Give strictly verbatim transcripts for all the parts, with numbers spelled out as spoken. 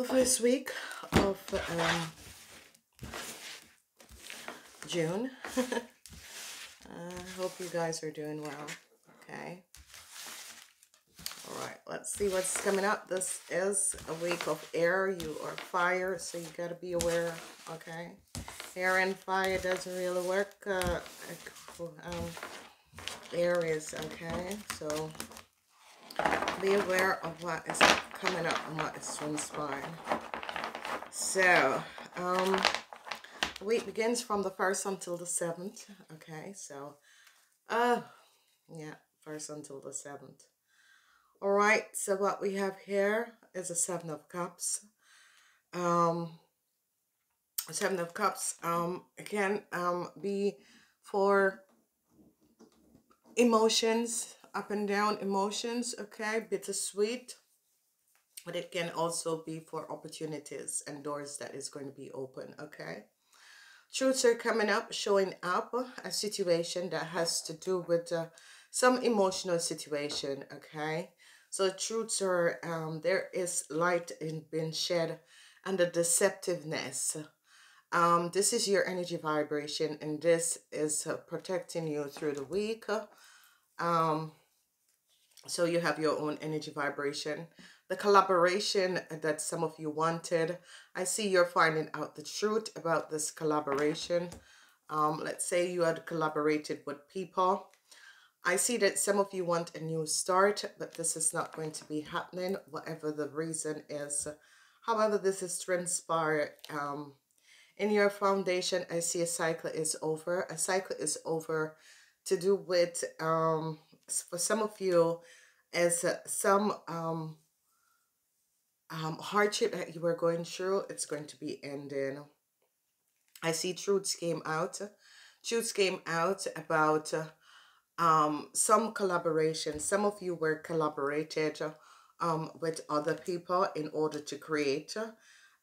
the first week of um, June. I hope you guys are doing well. Okay. All right, let's see what's coming up. This is a week of air. You are fire, so you got to be aware, okay? Air and fire doesn't really work, uh, um, Aries, okay? So be aware of what is coming up and what is transpiring. So, um, the week begins from the first until the seventh, okay? So, uh, yeah, first until the seventh. All right, so what we have here is a Seven of Cups. Um, Seven of Cups, um, again, um, be for emotions, up and down emotions, okay, bittersweet. But it can also be for opportunities and doors that is going to be open, okay. Truths are coming up, showing up, a situation that has to do with uh, some emotional situation, okay. So truths are, um, there is light in being shed under deceptiveness. Um, this is your energy vibration, and this is uh, protecting you through the week. Um, so you have your own energy vibration. The collaboration that some of you wanted, I see you're finding out the truth about this collaboration. Um, let's say you had collaborated with people. I see that some of you want a new start, but this is not going to be happening, whatever the reason is. However, this is transpired. Um, in your foundation, I see a cycle is over. A cycle is over to do with, um, for some of you, as some um, um, hardship that you were going through, it's going to be ending. I see truths came out. Truths came out about... Uh, Um, some collaboration. Some of you were collaborated um, with other people in order to create,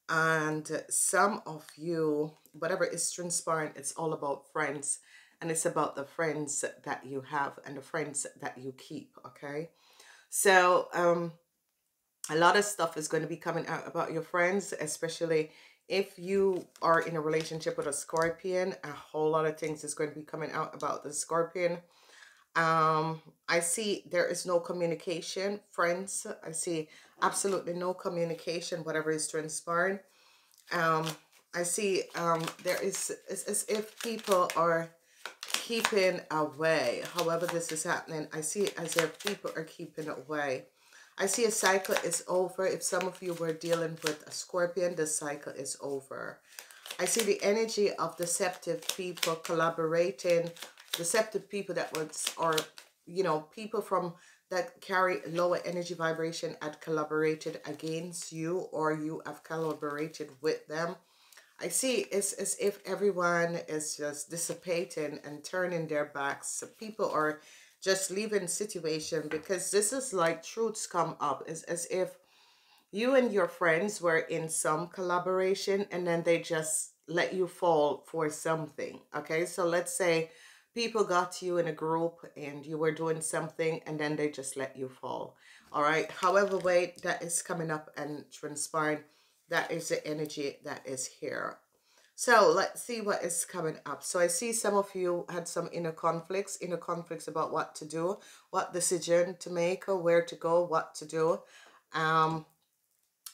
and some of you, whatever is transpiring, it's all about friends, and it's about the friends that you have and the friends that you keep, okay? So um, a lot of stuff is going to be coming out about your friends, especially if you are in a relationship with a Scorpion. A whole lot of things is going to be coming out about the Scorpion. Um, I see there is no communication, friends. I see absolutely no communication, whatever is transpiring. Um, I see um, there is, it's as if people are keeping away. However this is happening, I see it as if people are keeping away. I see a cycle is over. If some of you were dealing with a Scorpion, the cycle is over. I see the energy of deceptive people collaborating. Deceptive people that was, or you know, people from that carry lower energy vibration had collaborated against you, or you have collaborated with them. I see it's as if everyone is just dissipating and turning their backs. So people are just leaving situation, because this is like truths come up. It's as if you and your friends were in some collaboration, and then they just let you fall for something. Okay, so let's say people got you in a group and you were doing something, and then they just let you fall. All right. However way that is coming up and transpiring, that is the energy that is here. So let's see what is coming up. So I see some of you had some inner conflicts, inner conflicts about what to do, what decision to make, or where to go, what to do. Um,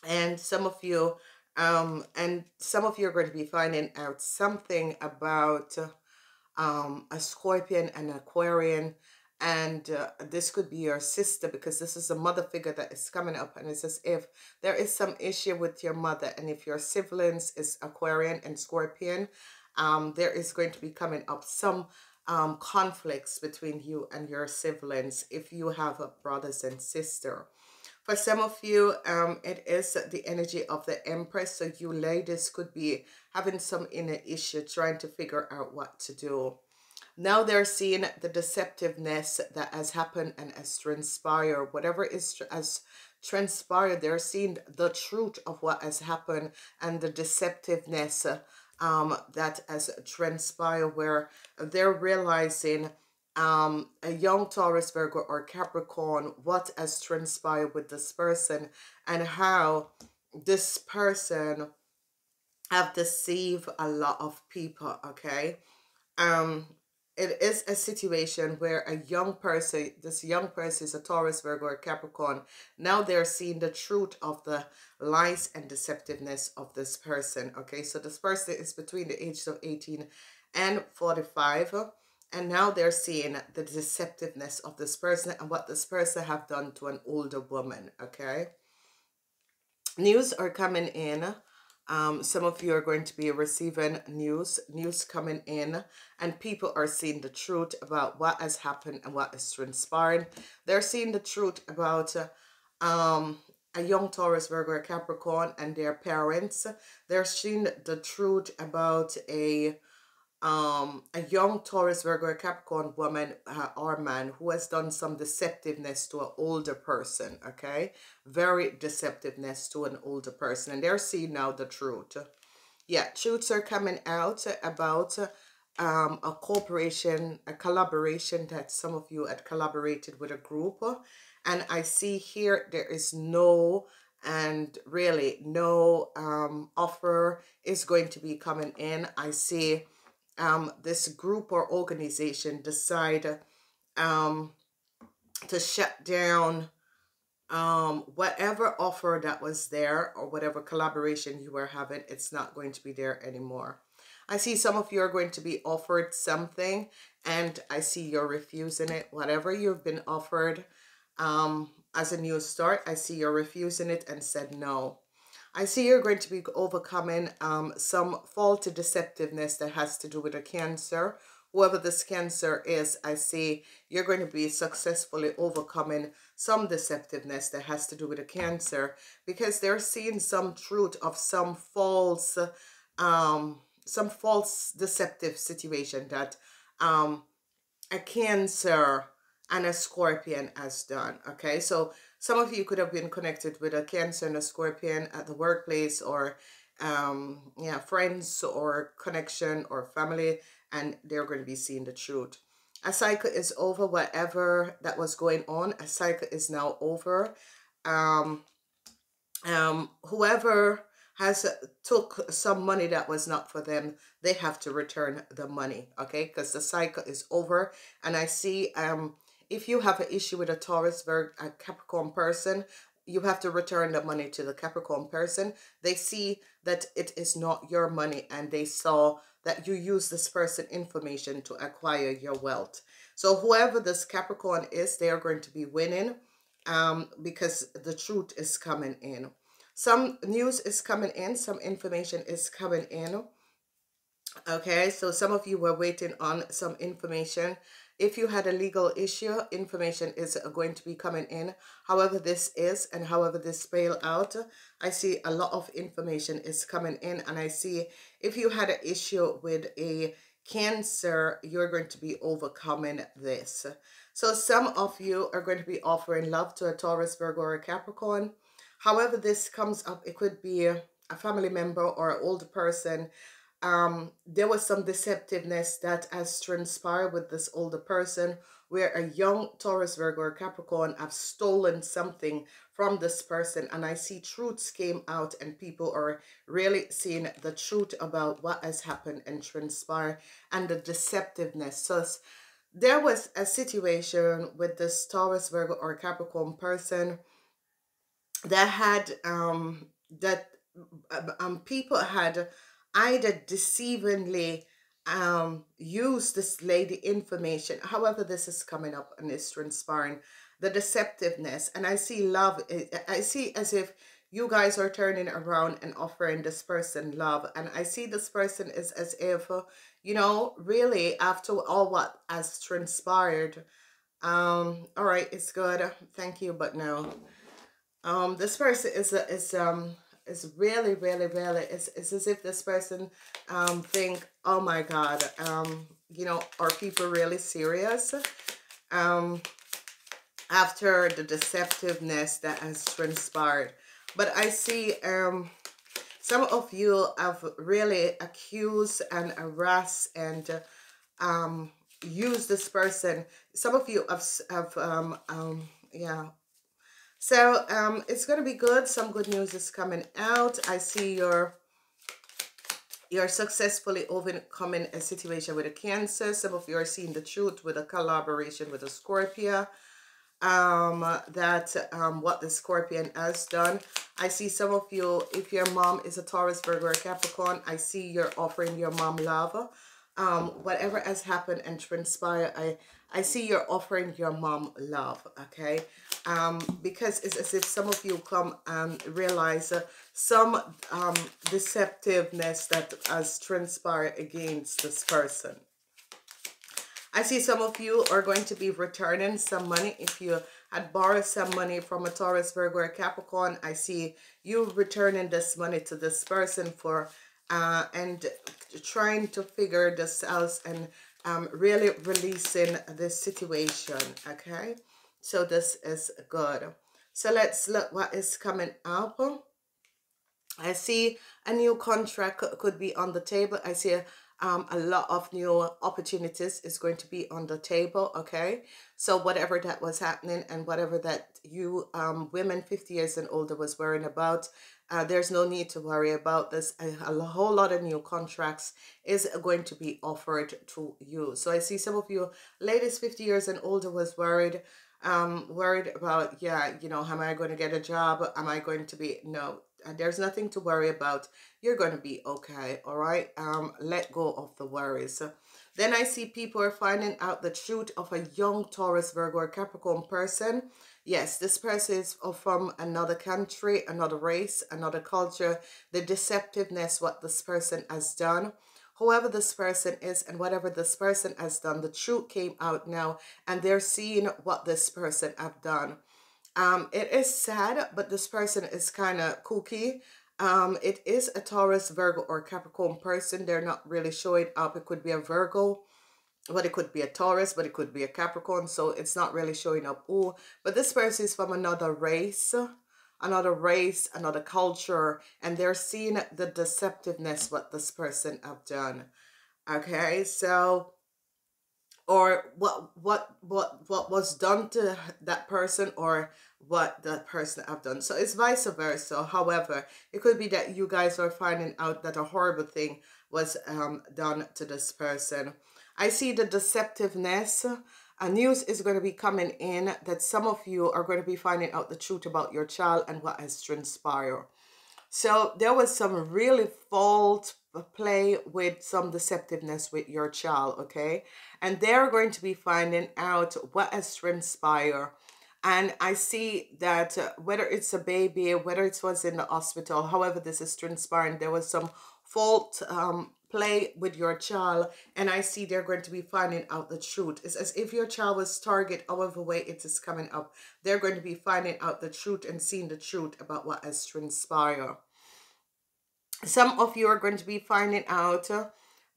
and some of you, um, and some of you are going to be finding out something about... Uh, Um, a Scorpion and an Aquarian, and uh, this could be your sister, because this is a mother figure that is coming up, and it's as if there is some issue with your mother. And if your siblings is Aquarian and Scorpion, um, there is going to be coming up some um, conflicts between you and your siblings if you have a brothers and sister. For some of you, um, it is the energy of the Empress. So you ladies could be having some inner issue, trying to figure out what to do. Now they're seeing the deceptiveness that has happened and has transpired. Whatever is has transpired, they're seeing the truth of what has happened and the deceptiveness um, that has transpired, where they're realizing Um, a young Taurus, Virgo, or Capricorn, what has transpired with this person, and how this person have deceived a lot of people, okay? Um, it is a situation where a young person, this young person is a Taurus, Virgo, or Capricorn. Now they're seeing the truth of the lies and deceptiveness of this person, okay? So this person is between the ages of eighteen and forty-five. And now they're seeing the deceptiveness of this person and what this person have done to an older woman, okay? News are coming in. Um, some of you are going to be receiving news, news coming in, and people are seeing the truth about what has happened and what is transpiring. They're seeing the truth about uh, um, a young Taurus, Virgo, or Capricorn and their parents. They're seeing the truth about a Um, a young Taurus, Virgo, or Capricorn woman uh, or man who has done some deceptiveness to an older person, okay? Very deceptiveness to an older person. And they're seeing now the truth. Yeah, truths are coming out about um, a corporation, a collaboration that some of you had collaborated with a group. And I see here there is no... and really no um, offer is going to be coming in. I see... Um, this group or organization decide um, to shut down um, whatever offer that was there or whatever collaboration you were having. It's not going to be there anymore. I see some of you are going to be offered something and I see you're refusing it. Whatever you've been offered um, as a new start, I see you're refusing it and said no. I see you're going to be overcoming um, some faulty deceptiveness that has to do with a Cancer. Whoever this Cancer is, I see you're going to be successfully overcoming some deceptiveness that has to do with a Cancer, because they're seeing some truth of some false, um, some false deceptive situation that um, a Cancer and a Scorpion has done, okay? So some of you could have been connected with a Cancer and a Scorpion at the workplace or um, yeah, friends or connection or family, and they're going to be seeing the truth. A cycle is over. Whatever that was going on, a cycle is now over. Um, um, whoever has took some money that was not for them, they have to return the money, okay? Because the cycle is over. And I see... Um, if you have an issue with a Taurus, Virgo, a Capricorn person, you have to return the money to the Capricorn person. They see that it is not your money and they saw that you use this person's information to acquire your wealth. So whoever this Capricorn is, they are going to be winning um, because the truth is coming in. Some news is coming in. Some information is coming in. Okay, so some of you were waiting on some information. If you had a legal issue, information is going to be coming in. However this is and however this bail out, I see a lot of information is coming in. And I see if you had an issue with a Cancer, you're going to be overcoming this. So some of you are going to be offering love to a Taurus, Virgo, or a Capricorn. However this comes up, it could be a family member or an older person. Um, there was some deceptiveness that has transpired with this older person, where a young Taurus, Virgo, or Capricorn have stolen something from this person. And I see truths came out and people are really seeing the truth about what has happened and transpired and the deceptiveness. So there was a situation with this Taurus, Virgo, or Capricorn person that had, um, that um, people had... either deceivingly um, use this lady information. However, this is coming up and it's transpiring the deceptiveness. And I see love. I see as if you guys are turning around and offering this person love. And I see this person is as if, you know, really after all what has transpired. Um, all right, it's good. Thank you. But no, um, this person is, is, um, It's really, really, really, it's, it's as if this person um, think, oh my God, um, you know, are people really serious? Um, after the deceptiveness that has transpired. But I see um, some of you have really accused and harassed and um, used this person. Some of you have, have um, um, yeah, So um, it's going to be good. Some good news is coming out. I see your... You're successfully overcoming a situation with a Cancer. Some of you are seeing the truth with a collaboration with a Scorpio. Um, that um, what the Scorpion has done. I see some of you, if your mom is a Taurus, Virgo, or Capricorn, I see you're offering your mom love. Um, whatever has happened and transpired, I, I see you're offering your mom love, okay? Um, because it's as if some of you come and realize uh, some um, deceptiveness that has transpired against this person. I see some of you are going to be returning some money. If you had borrowed some money from a Taurus, Virgo, or Capricorn, I see you returning this money to this person for uh, and trying to figure this out and um, really releasing this situation, okay? So this is good. So let's look what is coming up. I see a new contract could be on the table. I see a, um, a lot of new opportunities is going to be on the table, okay? So whatever that was happening and whatever that you um, women fifty years and older was worrying about, uh, there's no need to worry about this. A, a whole lot of new contracts is going to be offered to you. So I see some of you ladies fifty years and older was worried Um, worried about, yeah, you know, am I going to get a job? Am I going to be, no, there's nothing to worry about. You're going to be okay, all right? Um, let go of the worries. Then I see people are finding out the truth of a young Taurus, Virgo, or Capricorn person. Yes, this person is from another country, another race, another culture. The deceptiveness, what this person has done. Whoever this person is and whatever this person has done, the truth came out now and they're seeing what this person have done. Um, it is sad, but this person is kind of kooky. Um, it is a Taurus, Virgo, or Capricorn person. They're not really showing up. It could be a Virgo, but it could be a Taurus, but it could be a Capricorn. So it's not really showing up. Ooh, but this person is from another race. Another race, another culture, and they're seeing the deceptiveness what this person have done. Okay, so or what what what what was done to that person or what that person have done. So it's vice versa. However, it could be that you guys are finding out that a horrible thing was um done to this person. I see the deceptiveness. A news is going to be coming in that some of you are going to be finding out the truth about your child and what has transpired. So there was some really fault play with some deceptiveness with your child, okay? And they're going to be finding out what has transpired. And I see that uh, whether it's a baby, whether it was in the hospital, however this is transpiring, there was some fault um play with your child, and I see they're going to be finding out the truth. It's as if your child was target, however way it is coming up. They're going to be finding out the truth and seeing the truth about what has transpired. Some of you are going to be finding out uh,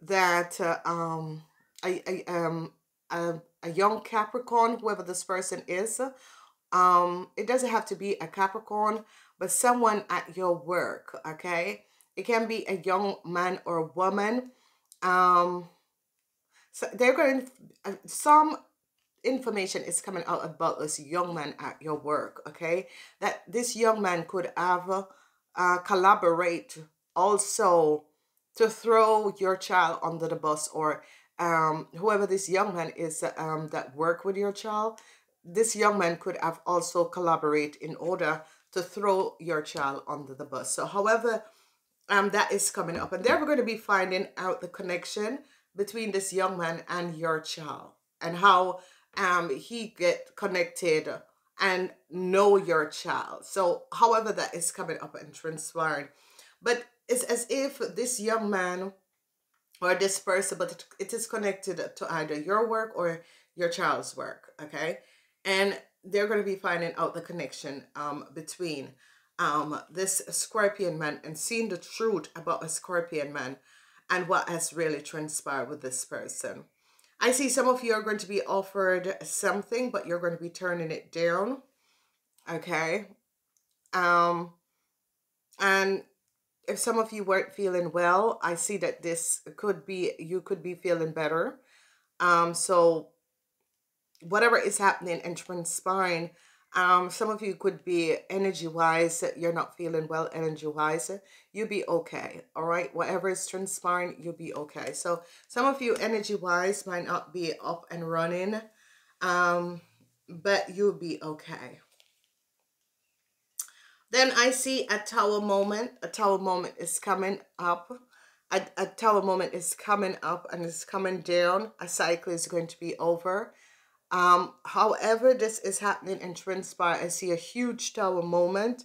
that uh, um, a, a, um, a, a young Capricorn, whoever this person is, um, it doesn't have to be a Capricorn, but someone at your work, okay? It can be a young man or a woman. Um, so they're going to, some information is coming out about this young man at your work, okay? That this young man could have uh, collaborate also to throw your child under the bus, or um, whoever this young man is um, that work with your child. This young man could have also collaborate in order to throw your child under the bus. So however... Um, that is coming up, and they're going to be finding out the connection between this young man and your child and how um, he get connected and know your child. So however that is coming up and transpiring, but it's as if this young man or this person, but it, it is connected to either your work or your child's work, okay? And they're going to be finding out the connection um, between Um, this Scorpion man and seeing the truth about a Scorpion man and what has really transpired with this person. I see some of you are going to be offered something, but you're going to be turning it down. Okay. Um, and if some of you weren't feeling well, I see that this could be, you could be feeling better. Um, so whatever is happening and transpiring, Um, some of you could be energy-wise, you're not feeling well energy-wise. You'll be okay, all right? Whatever is transpiring, you'll be okay. So some of you energy-wise might not be up and running, um, but you'll be okay. Then I see a tower moment. A tower moment is coming up. A, a tower moment is coming up and it's coming down. A cycle is going to be over. Um, however this is happening and transpire, I see a huge tower moment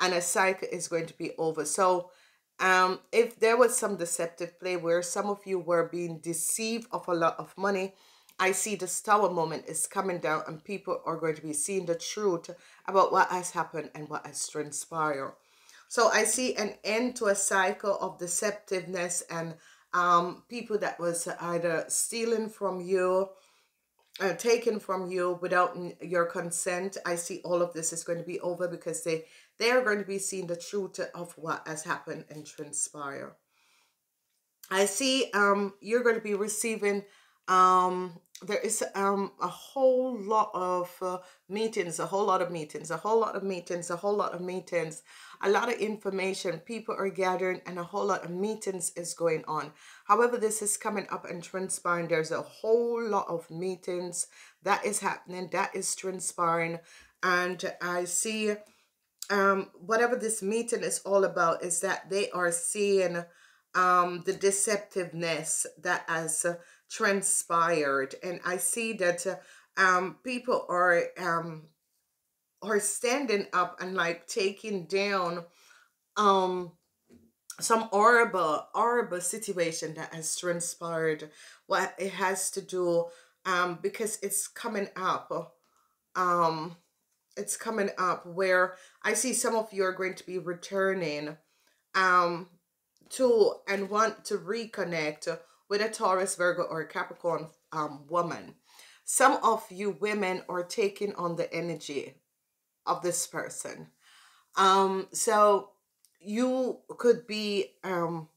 and a cycle is going to be over. So um, if there was some deceptive play where some of you were being deceived of a lot of money, I see this tower moment is coming down and people are going to be seeing the truth about what has happened and what has transpired. So I see an end to a cycle of deceptiveness and um, people that was either stealing from you, uh, taken from you without your consent. I see all of this is going to be over because they, they are going to be seeing the truth of what has happened and transpired. I see um, you're going to be receiving... Um, There is um, a whole lot of uh, meetings, a whole lot of meetings, a whole lot of meetings, a whole lot of meetings, a lot of information. People are gathering and a whole lot of meetings is going on. However, this is coming up and transpiring. There's a whole lot of meetings that is happening, that is transpiring. And I see um, whatever this meeting is all about is that they are seeing um, the deceptiveness that has uh, transpired, and I see that uh, um people are um are standing up and like taking down um some horrible horrible situation that has transpired. What it has to do um because it's coming up um it's coming up where I see some of you are going to be returning um to and want to reconnect with a Taurus, Virgo, or a Capricorn um, woman. Some of you women are taking on the energy of this person. Um, so you could be um,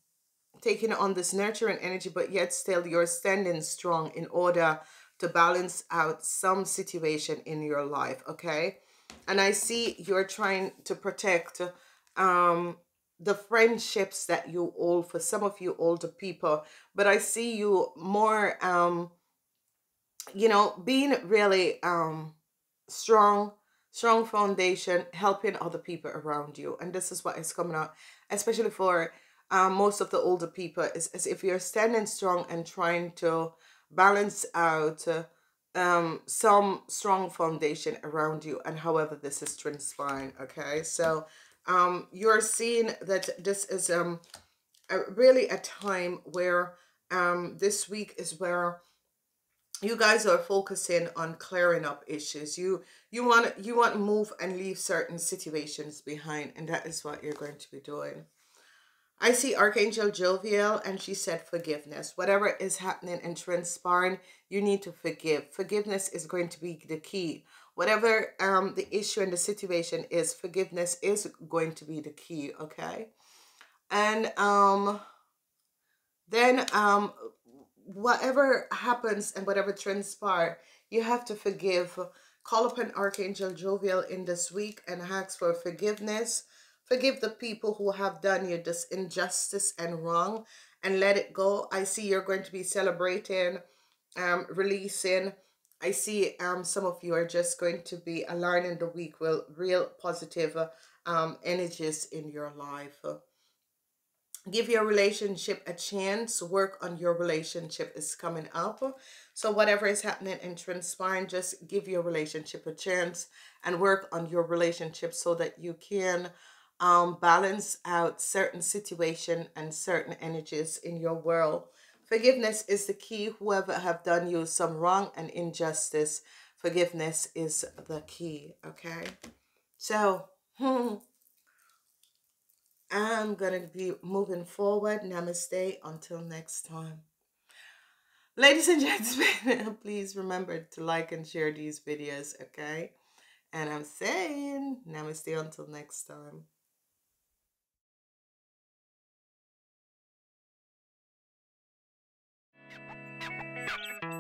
taking on this nurturing energy, but yet still you're standing strong in order to balance out some situation in your life, okay? And I see you're trying to protect um, the friendships that you hold, for some of you older people, but I see you more, um, you know, being really um, strong, strong foundation, helping other people around you. And this is what is coming out, especially for um, most of the older people, is, is if you're standing strong and trying to balance out uh, um, some strong foundation around you and however this is transpiring, okay? So, Um, you're seeing that this is um, a, really a time where um, this week is where you guys are focusing on clearing up issues. You you want you want to move and leave certain situations behind, and that is what you're going to be doing. I see Archangel Jophiel, and she said forgiveness. Whatever is happening and transpiring, you need to forgive. Forgiveness is going to be the key. Whatever um, the issue and the situation is, forgiveness is going to be the key, okay? And um, then um, whatever happens and whatever transpires, you have to forgive. Call upon Archangel Jophiel in this week and ask for forgiveness. Forgive the people who have done you this injustice and wrong and let it go. I see you're going to be celebrating, um, releasing. I see um, some of you are just going to be aligning the week with real positive uh, um, energies in your life. Uh, give your relationship a chance. Work on your relationship is coming up. So whatever is happening and transpiring, just give your relationship a chance and work on your relationship so that you can Um, balance out certain situation and certain energies in your world. Forgiveness is the key. Whoever have done you some wrong and injustice, forgiveness is the key, okay? So, hmm, I'm going to be moving forward. Namaste. Until next time. Ladies and gentlemen, please remember to like and share these videos, okay? And I'm saying namaste until next time. We'll be right back.